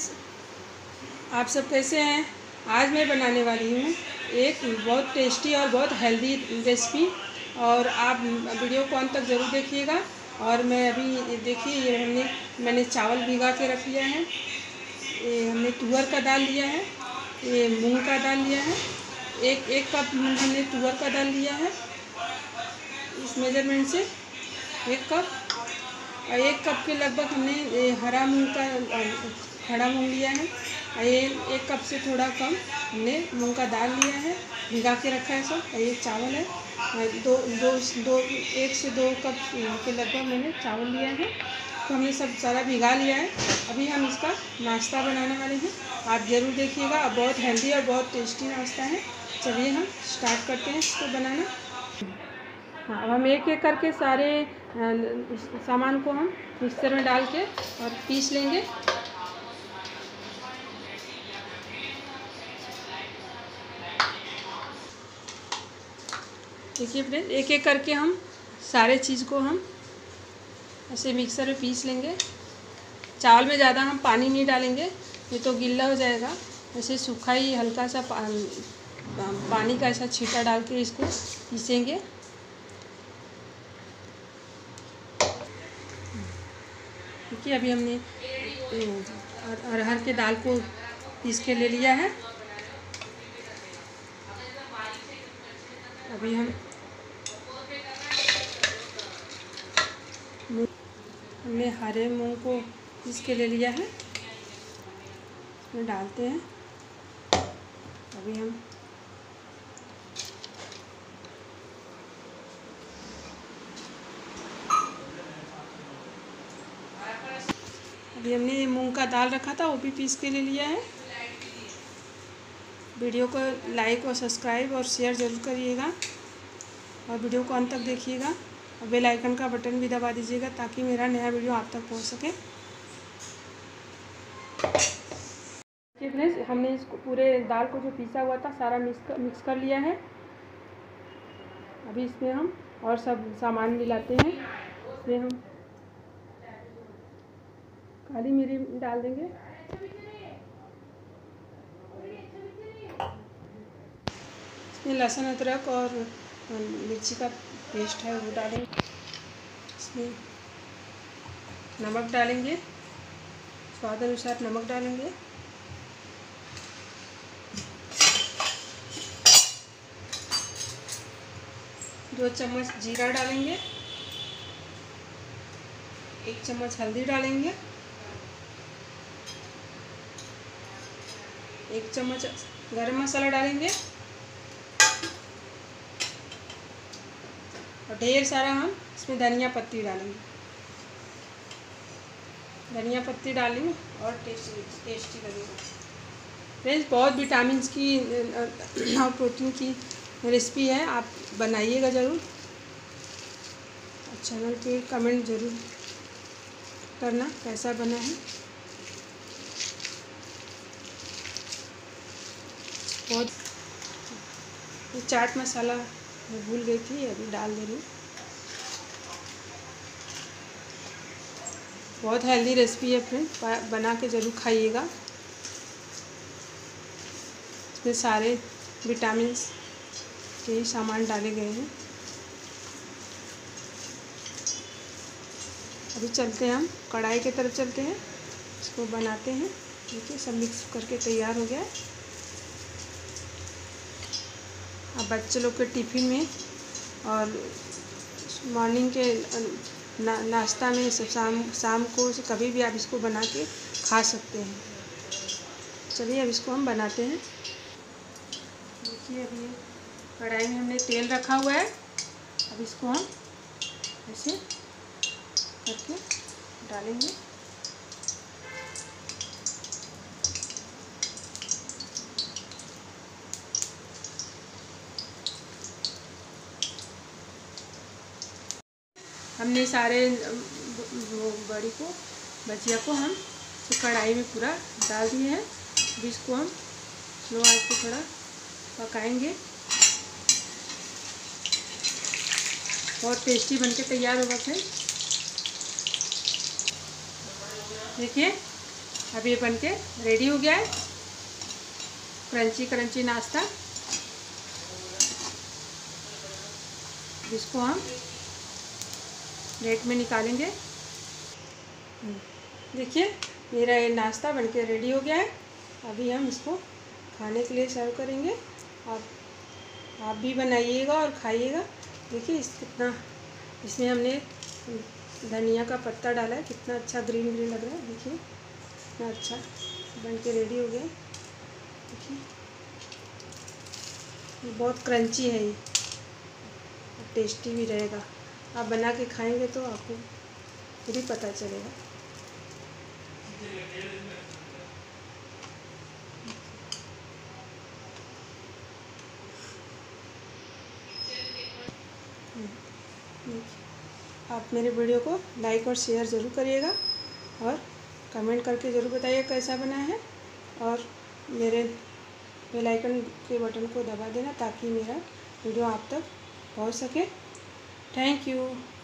Friends, आप सब कैसे हैं। आज मैं बनाने वाली हूँ एक बहुत टेस्टी और बहुत हेल्दी रेसिपी, और आप वीडियो को अंत तक ज़रूर देखिएगा। और मैं अभी देखिए ये मैंने चावल भिगा के रख लिया है, ये हमने तुअर का दाल लिया है, ये मूंग का दाल लिया है, एक कप हमने तुअर का दाल लिया है इस मेजरमेंट से, एक कप। और एक कप के लगभग हमने हरा मूंग लिया है, और ये एक कप से थोड़ा कम हमने मूंग का दाल लिया है, भिगा के रखा है सब। ये चावल है, एक से दो कप के लगभग मैंने चावल लिया है। तो हमने सब सारा भिगा लिया है। अभी हम इसका नाश्ता बनाने वाले हैं, आप ज़रूर देखिएगा। अब बहुत हेल्दी और बहुत टेस्टी नाश्ता है। चलिए हम स्टार्ट करते हैं इसको बनाना। हाँ, अब हम एक एक करके सारे सामान को हम मिक्सर में डाल के और पीस लेंगे। देखिए फ्रेंड, एक एक करके हम सारे चीज़ को हम ऐसे मिक्सर में पीस लेंगे। चावल में ज़्यादा हम पानी नहीं डालेंगे, ये तो गिल्ला हो जाएगा। ऐसे सूखा ही हल्का सा पानी का ऐसा छींटा डाल के इसको पीसेंगे। ठीक है, अभी हमने अरहर के दाल को पीस के ले लिया है। अभी हम हमने हरे मूंग को पीस के ले लिया है, इसमें डालते हैं। अभी हम हमने मूंग का दाल रखा था, वो भी पीस के ले लिया है। वीडियो को लाइक और सब्सक्राइब और शेयर ज़रूर करिएगा, और वीडियो को अंत तक देखिएगा। और बेल आइकन का बटन भी दबा दीजिएगा, ताकि मेरा नया वीडियो आप तक पहुंच सके। देखिए फ्रेंड्स, हमने इसको पूरे दाल को जो पीसा हुआ था सारा मिक्स कर लिया है। अभी इसमें हम और सब सामान मिलाते हैं। इसमें हम काली मिरी डाल देंगे, इसमें लहसुन अदरक और मिर्ची का पेस्ट है वो डालेंगे, इसमें नमक डालेंगे, स्वाद अनुसार नमक डालेंगे। दो चम्मच जीरा डालेंगे, एक चम्मच हल्दी डालेंगे, एक चम्मच गरम मसाला डालेंगे, और ढेर सारा हम इसमें धनिया पत्ती डालेंगे। धनिया पत्ती डालेंगे और टेस्टी लगेगा। फ्रेंड्स, बहुत विटामिन की और प्रोटीन की रेसिपी है, आप बनाइएगा ज़रूर। चैनल पे कमेंट ज़रूर करना कैसा बना है। और ये चाट मसाला मैं भूल गई थी, अभी डाल दे रही हूँ। बहुत हेल्दी रेसिपी है फ्रेंड, बना के ज़रूर खाइएगा। इसमें सारे विटामिन के सामान डाले गए हैं। अभी चलते हैं हम कढ़ाई की तरफ, चलते हैं इसको बनाते हैं। देखिए, सब मिक्स करके तैयार हो गया है। अब बच्चे लोग के टिफ़िन में और मॉर्निंग के नाश्ता में, शाम को कभी भी आप इसको बना के खा सकते हैं। चलिए अब इसको हम बनाते हैं। देखिए, अभी कढ़ाई में हमने तेल रखा हुआ है। अब इसको हम ऐसे करके डालेंगे। हमने सारे बड़ी को भजिया को हम कढ़ाई में पूरा डाल दिए हैं। अभी इसको हम स्लो आंच पे थोड़ा पकाएंगे। बहुत टेस्टी बनके तैयार होगा। फिर देखिए, अब ये बन के रेडी हो गया है क्रंची क्रंची नाश्ता। इसको हम प्लेट में निकालेंगे। देखिए मेरा ये नाश्ता बनके रेडी हो गया है। अभी हम इसको खाने के लिए सर्व करेंगे। आप भी बनाइएगा और खाइएगा। देखिए कितना इसमें हमने धनिया का पत्ता डाला है, कितना अच्छा ग्रीन ग्रीन लग रहा है। देखिए कितना अच्छा बनके रेडी हो गया। देखिए बहुत क्रंची है ये, टेस्टी भी रहेगा। आप बना के खाएंगे तो आपको खुद ही पता चलेगा। आप मेरे वीडियो को लाइक और शेयर ज़रूर करिएगा और कमेंट करके ज़रूर बताइए कैसा बना है। और मेरे बेल आइकन के बटन को दबा देना ताकि मेरा वीडियो आप तक पहुँच सके। Thank you.